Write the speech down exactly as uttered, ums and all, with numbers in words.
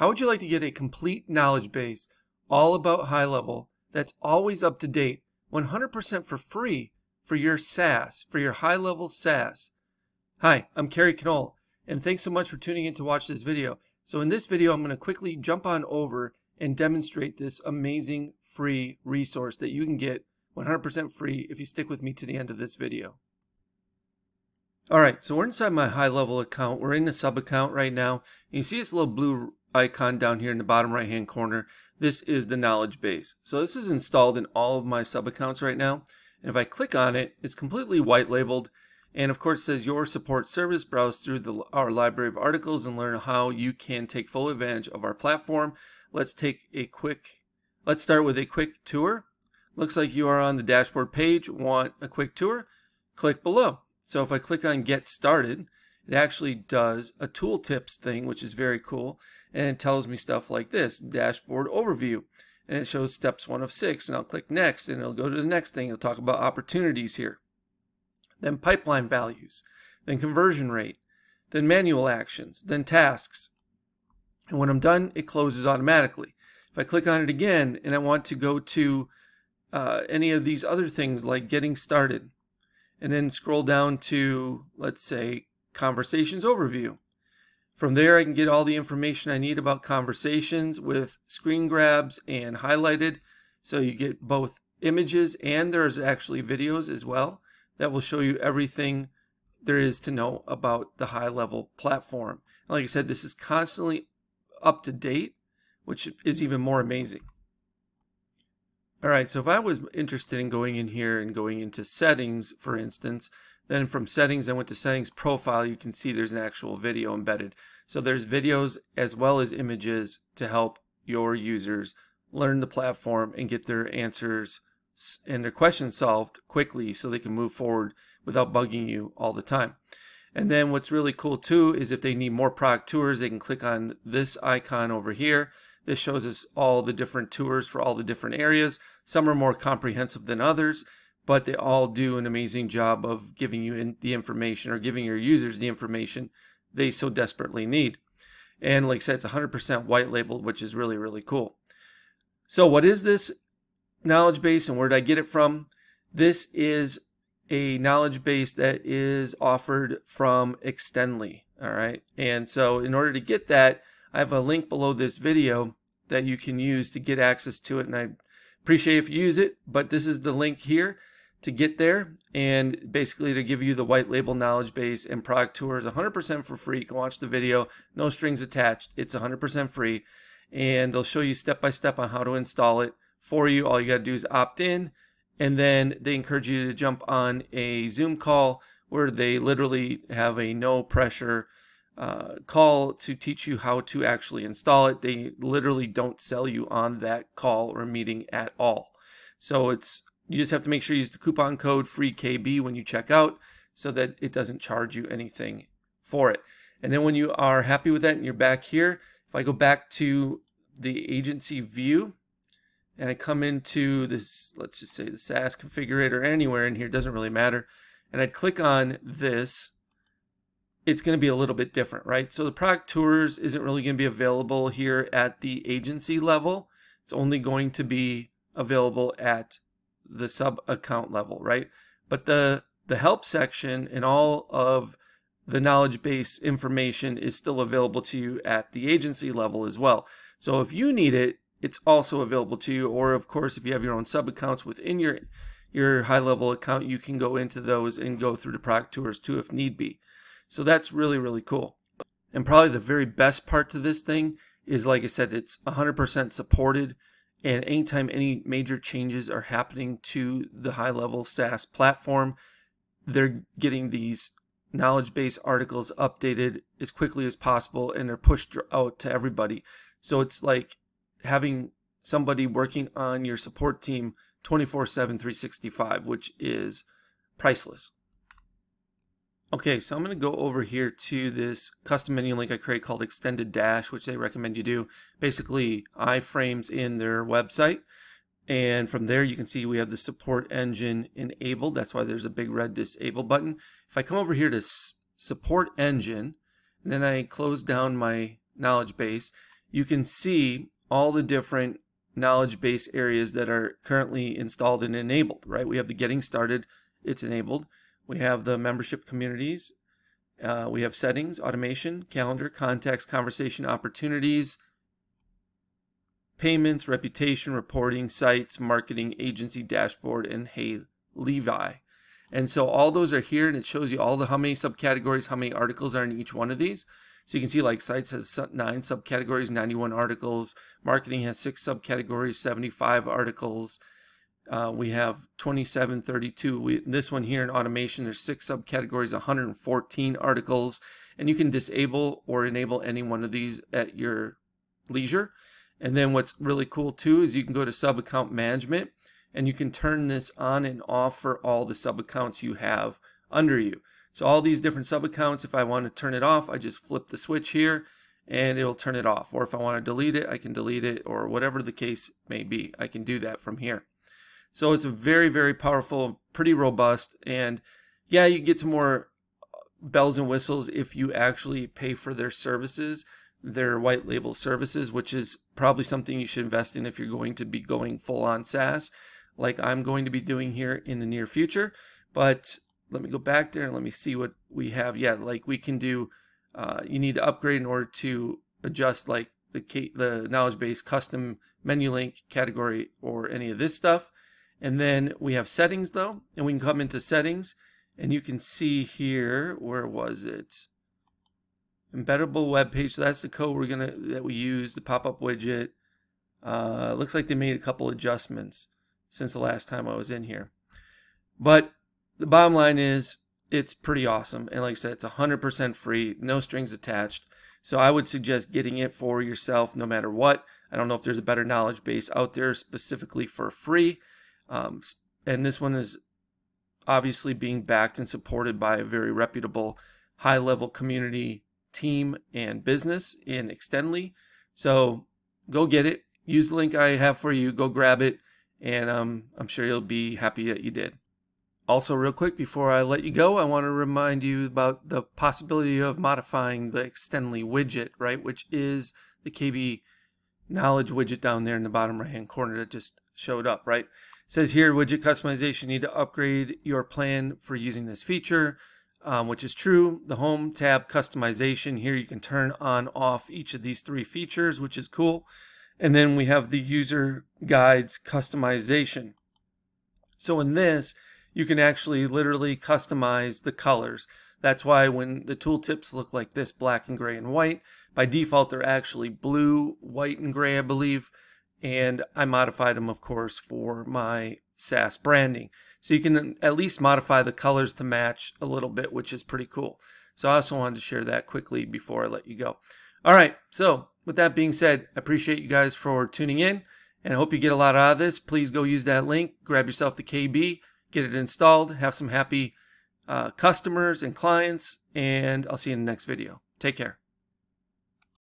How would you like to get a complete knowledge base all about High Level that's always up to date, one hundred percent for free for your SaaS, for your High Level SaaS? Hi, I'm Kerry Knoll, and thanks so much for tuning in to watch this video. So in this video, I'm going to quickly jump on over and demonstrate this amazing free resource that you can get one hundred percent free if you stick with me to the end of this video. Alright, so we're inside my High Level account. We're in a sub account right now. You see this little blue icon down here in the bottom right hand corner. This is the knowledge base. So this is installed in all of my sub accounts right now. And if I click on it, it's completely white labeled. And of course it says your support service, browse through the, our library of articles and learn how you can take full advantage of our platform. Let's take a quick, let's start with a quick tour. Looks like you are on the dashboard page, want a quick tour, click below. So if I click on get started, it actually does a tooltips thing, which is very cool. And it tells me stuff like this, dashboard overview. And it shows steps one of six, and I'll click next and it'll go to the next thing. It'll talk about opportunities here. Then pipeline values, then conversion rate, then manual actions, then tasks. And when I'm done, it closes automatically. If I click on it again and I want to go to uh, any of these other things like getting started, and then scroll down to, let's say, conversations overview. From there, I can get all the information I need about conversations with screen grabs and highlighted. So you get both images and there's actually videos as well that will show you everything there is to know about the High Level platform. And like I said, this is constantly up to date, which is even more amazing. All right, so if I was interested in going in here and going into settings, for instance, then from settings, I went to settings profile. You can see there's an actual video embedded. So there's videos as well as images to help your users learn the platform and get their answers and their questions solved quickly so they can move forward without bugging you all the time. And then what's really cool too is if they need more product tours, they can click on this icon over here. This shows us all the different tours for all the different areas. Some are more comprehensive than others, but they all do an amazing job of giving you in the information or giving your users the information they so desperately need. And like I said, it's one hundred percent white labeled, which is really, really cool. So what is this knowledge base and where did I get it from? This is a knowledge base that is offered from Extendly. All right. And so in order to get that, I have a link below this video that you can use to get access to it. And I appreciate if you use it, but this is the link here to get there. And basically to give you the white label knowledge base and product tours one hundred percent for free. You can watch the video, no strings attached. It's one hundred percent free. And they'll show you step by step on how to install it for you. All you got to do is opt in. And then they encourage you to jump on a Zoom call where they literally have a no pressure Uh, call to teach you how to actually install it. They literally don't sell you on that call or meeting at all. So it's, you just have to make sure you use the coupon code free K B when you check out so that it doesn't charge you anything for it. And then when you are happy with that and you're back here, if I go back to the agency view and I come into this, let's just say the SaaS configurator, anywhere in here, doesn't really matter, and I click on this, it's going to be a little bit different, right? So the product tours isn't really going to be available here at the agency level. It's only going to be available at the sub account level, right? But the, the help section and all of the knowledge base information is still available to you at the agency level as well. So if you need it, it's also available to you. Or of course, if you have your own sub accounts within your, your High Level account, you can go into those and go through the product tours too, if need be. So that's really, really cool. And probably the very best part to this thing is, like I said, it's one hundred percent supported. And anytime any major changes are happening to the High Level SaaS platform, they're getting these knowledge base articles updated as quickly as possible and they're pushed out to everybody. So it's like having somebody working on your support team twenty-four seven, three sixty-five, which is priceless. Okay, so I'm going to go over here to this custom menu link I create called Extended Dash, which they recommend you do. Basically, iframes in their website. And from there, you can see we have the support engine enabled. That's why there's a big red disable button. If I come over here to support engine, and then I close down my knowledge base, you can see all the different knowledge base areas that are currently installed and enabled, right? We have the Getting Started, it's enabled. We have the Membership Communities. Uh, we have Settings, Automation, Calendar, Contacts, Conversation Opportunities, Payments, Reputation, Reporting, Sites, Marketing, Agency, Dashboard, and Hey Levi. And so all those are here, and it shows you all the how many subcategories, how many articles are in each one of these. So you can see like Sites has nine subcategories, ninety-one articles. Marketing has six subcategories, seventy-five articles. Uh, we have twenty-seven, thirty-two. We, this one here in Automation, there's six subcategories, one hundred fourteen articles. And you can disable or enable any one of these at your leisure. And then what's really cool too is you can go to Sub Account Management, and you can turn this on and off for all the sub accounts you have under you. So all these different sub accounts, if I want to turn it off, I just flip the switch here and it'll turn it off. Or if I want to delete it, I can delete it, or whatever the case may be. I can do that from here. So it's a very, very powerful, pretty robust, and yeah, you get some more bells and whistles if you actually pay for their services, their white label services, which is probably something you should invest in if you're going to be going full on SaaS, like I'm going to be doing here in the near future. But let me go back there and let me see what we have. Yeah, like we can do, uh, you need to upgrade in order to adjust like the, the knowledge base, custom menu link, category, or any of this stuff. And then we have settings though, and we can come into settings, and you can see here, where was it? Embeddable web page. So that's the code we're gonna that we use, the pop-up widget. Uh, looks like they made a couple adjustments since the last time I was in here. But the bottom line is it's pretty awesome. And like I said, it's one hundred percent free, no strings attached. So I would suggest getting it for yourself no matter what. I don't know if there's a better knowledge base out there specifically for free. Um, and this one is obviously being backed and supported by a very reputable, high-level community team and business in Extendly. So go get it. Use the link I have for you. Go grab it. And um, I'm sure you'll be happy that you did. Also, real quick, before I let you go, I want to remind you about the possibility of modifying the Extendly widget, right, which is the K B knowledge widget down there in the bottom right-hand corner that just showed up, right? It says here, widget customization, need to upgrade your plan for using this feature, um, which is true. The Home tab customization here, you can turn on off each of these three features, which is cool. And then we have the user guides customization. So in this, you can actually literally customize the colors. That's why when the tooltips look like this, black and gray and white, by default they're actually blue, white, and gray, I believe. And I modified them, of course, for my SaaS branding. So you can at least modify the colors to match a little bit, which is pretty cool. So I also wanted to share that quickly before I let you go. All right, so with that being said, I appreciate you guys for tuning in, and I hope you get a lot out of this. Please go use that link, grab yourself the K B, get it installed, have some happy uh, customers and clients, and I'll see you in the next video. Take care.